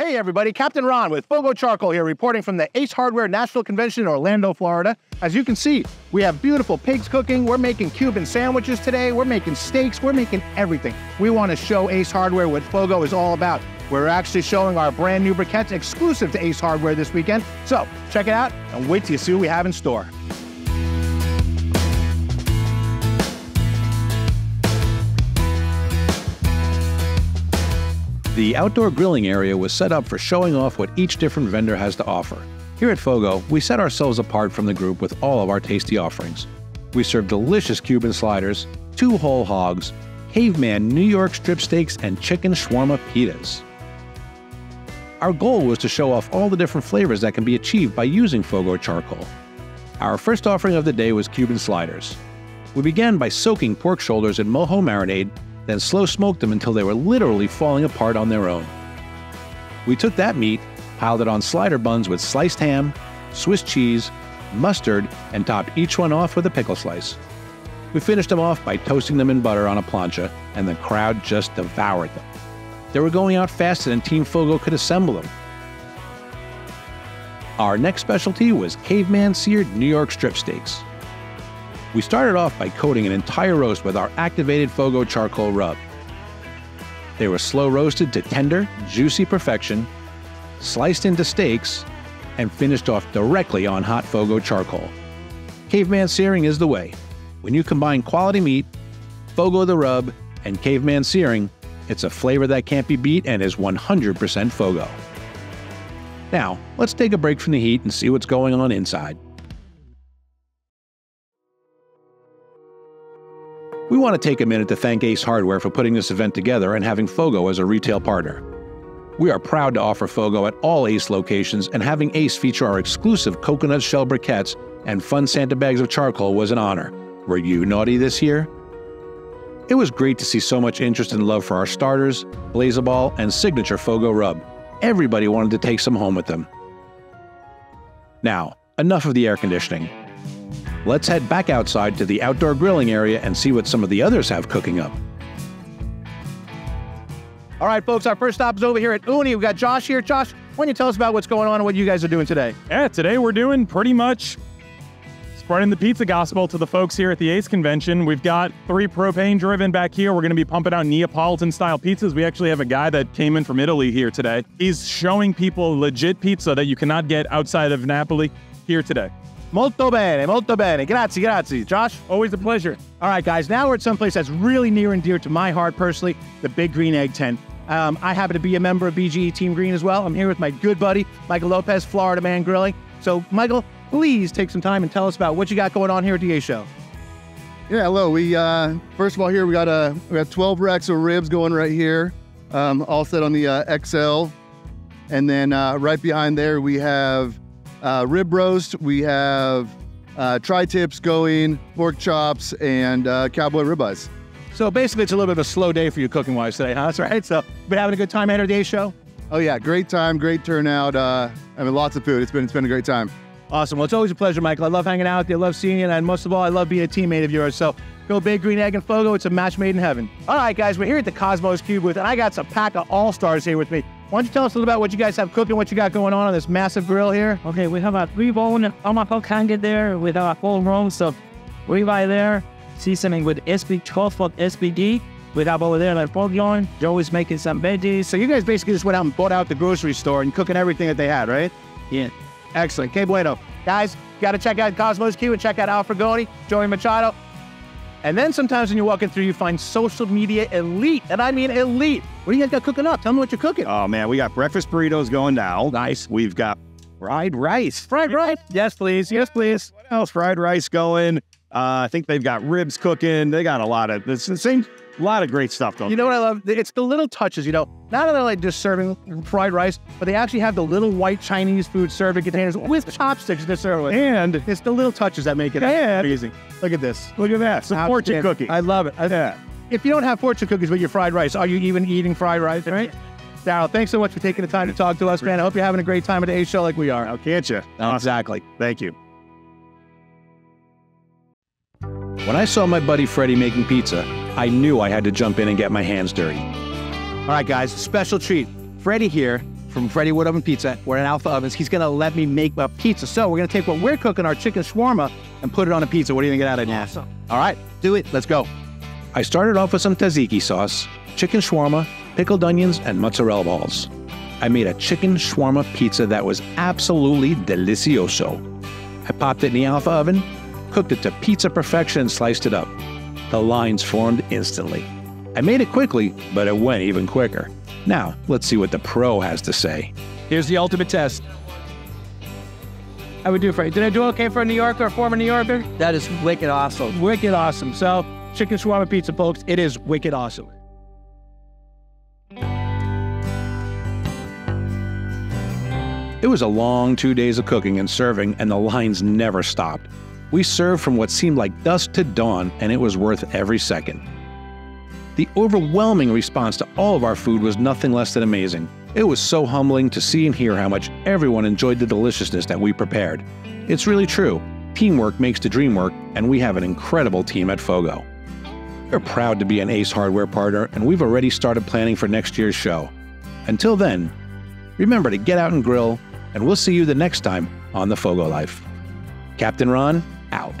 Hey everybody, Captain Ron with FOGO Charcoal here, reporting from the Ace Hardware National Convention in Orlando, Florida. As you can see, we have beautiful pigs cooking, we're making Cuban sandwiches today, we're making steaks, we're making everything. We want to show Ace Hardware what FOGO is all about. We're actually showing our brand new briquettes exclusive to Ace Hardware this weekend, so check it out and wait till you see what we have in store. The outdoor grilling area was set up for showing off what each different vendor has to offer. Here at FOGO, we set ourselves apart from the group with all of our tasty offerings. We serve delicious Cuban sliders, 2 whole hogs, caveman New York strip steaks, and chicken shawarma pitas. Our goal was to show off all the different flavors that can be achieved by using FOGO charcoal. Our first offering of the day was Cuban sliders. We began by soaking pork shoulders in mojo marinade, then slow smoked them until they were literally falling apart on their own. We took that meat, piled it on slider buns with sliced ham, Swiss cheese, mustard, and topped each one off with a pickle slice. We finished them off by toasting them in butter on a plancha, and the crowd just devoured them. They were going out faster than Team FOGO could assemble them. Our next specialty was caveman seared New York strip steaks. We started off by coating an entire roast with our activated FOGO charcoal rub. They were slow roasted to tender, juicy perfection, sliced into steaks, and finished off directly on hot FOGO charcoal. Caveman searing is the way. When you combine quality meat, FOGO the rub, and caveman searing, it's a flavor that can't be beat and is 100% FOGO. Now, let's take a break from the heat and see what's going on inside. We want to take a minute to thank Ace Hardware for putting this event together and having FOGO as a retail partner. We are proud to offer FOGO at all Ace locations, and having Ace feature our exclusive coconut shell briquettes and fun Santa bags of charcoal was an honor. Were you naughty this year? It was great to see so much interest and love for our starters, Blazaball, and signature FOGO rub. Everybody wanted to take some home with them. Now, enough of the air conditioning. Let's head back outside to the outdoor grilling area and see what some of the others have cooking up. All right, folks, our first stop is over here at Ooni. We've got Josh here. Josh, why don't you tell us about what's going on and what you guys are doing today? Yeah, today we're doing pretty much spreading the pizza gospel to the folks here at the Ace Convention. We've got 3 propane-driven back here. We're going to be pumping out Neapolitan-style pizzas. We actually have a guy that came in from Italy here today. He's showing people legit pizza that you cannot get outside of Napoli here today. Molto bene, grazie, grazie. Josh, always a pleasure. All right, guys, now we're at someplace that's really near and dear to my heart personally, the Big Green Egg tent. I happen to be a member of BGE Team Green as well. I'm here with my good buddy, Michael Lopez, Florida Man Grilling. So, Michael, please take some time and tell us about what you got going on here at the Ace Show. Yeah, hello. We, first of all, here we got 12 racks of ribs going right here, all set on the XL. And then right behind there, we have rib roast, we have tri-tips going, pork chops, and cowboy ribeyes. So basically it's a little bit of a slow day for you cooking-wise today, huh? That's right. So, been having a good time at our day show? Oh yeah, great time, great turnout. I mean, lots of food. It's been a great time. Awesome. Well, it's always a pleasure, Michael. I love hanging out with you. I love seeing you, and most of all, I love being a teammate of yours. So, go Big Green Egg and FOGO. It's a match made in heaven. All right, guys, we're here at the Kosmos Q booth, and I got some pack of all-stars here with me. Why don't you tell us a little about what you guys have cooking, what you got going on this massive grill here? Okay, we have a 3-bone tomahawk hanging there with our full rounds of ribeye there, seasoning with SB 12-foot SBD. We have over there like pork loin. Joey's making some veggies. So you guys basically just went out and bought out the grocery store and cooking everything that they had, right? Yeah. Excellent. Que bueno. Guys, you got to check out Kosmos Q and check out Alfa Ovens, Joey Machado. And then sometimes when you're walking through, you find social media elite, and I mean elite. What do you guys got cooking up? Tell me what you're cooking. Oh, man, we got breakfast burritos going now. Nice. We've got fried rice. Fried rice? Yes, please. Yes, please. What else? Fried rice going. I think they've got ribs cooking. They got a lot of, it's the same, a lot of great stuff going. You know what I love? It's the little touches, you know. Not only like just serving fried rice, but they actually have the little white Chinese food serving containers with chopsticks to serve with. And it's the little touches that make it amazing. Look at this. Look at that. It's a fortune cookie. I love it. Yeah. If you don't have fortune cookies with your fried rice, are you even eating fried rice, right? Darryl, thanks so much for taking the time to talk to us, man. I hope you're having a great time at the Ace Show like we are. Oh, can't you? Awesome. Exactly. Thank you. When I saw my buddy Freddy making pizza, I knew I had to jump in and get my hands dirty. All right, guys, special treat. Freddy here from Freddy Wood Oven Pizza. We're at Alfa Ovens. He's going to let me make a pizza. So we're going to take what we're cooking, our chicken shawarma, and put it on a pizza. What do you think of that idea? Awesome. All right, do it. Let's go. I started off with some tzatziki sauce, chicken shawarma, pickled onions, and mozzarella balls. I made a chicken shawarma pizza that was absolutely delicioso. I popped it in the Alfa Oven, cooked it to pizza perfection, and sliced it up. The lines formed instantly. I made it quickly, but it went even quicker. Now, let's see what the pro has to say. Here's the ultimate test. How we do for you? Did I do okay for a New Yorker, a former New Yorker? That is wicked awesome. Wicked awesome. So, chicken shawarma pizza, folks, it is wicked awesome. It was a long 2 days of cooking and serving, and the lines never stopped. We served from what seemed like dusk to dawn, and it was worth every second. The overwhelming response to all of our food was nothing less than amazing. It was so humbling to see and hear how much everyone enjoyed the deliciousness that we prepared. It's really true. Teamwork makes the dream work, and we have an incredible team at FOGO. We're proud to be an Ace Hardware partner, and we've already started planning for next year's show. Until then, remember to get out and grill, and we'll see you the next time on The FOGO Life. Captain Ron, out.